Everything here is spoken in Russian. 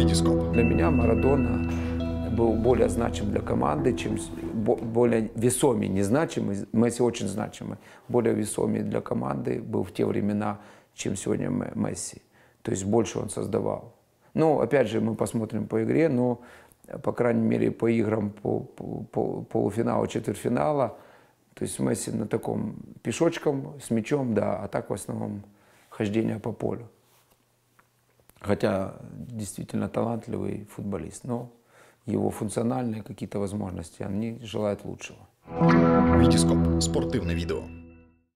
Vidiscope. Для меня Марадона был более значим для команды, чем более весомый, незначимый, Месси очень значимый, более весомый для команды был в те времена, чем сегодня Месси. То есть больше он создавал. Ну, опять же, мы посмотрим по игре, но, по крайней мере, по играм по полуфинала, четвертьфинала, то есть Месси на таком пешочком, с мячом, да, а так в основном хождение по полю. Хотя действительно талантливый футболист, но его функциональные какие-то возможности, они желают лучшего. Видископ. Спортивное видео.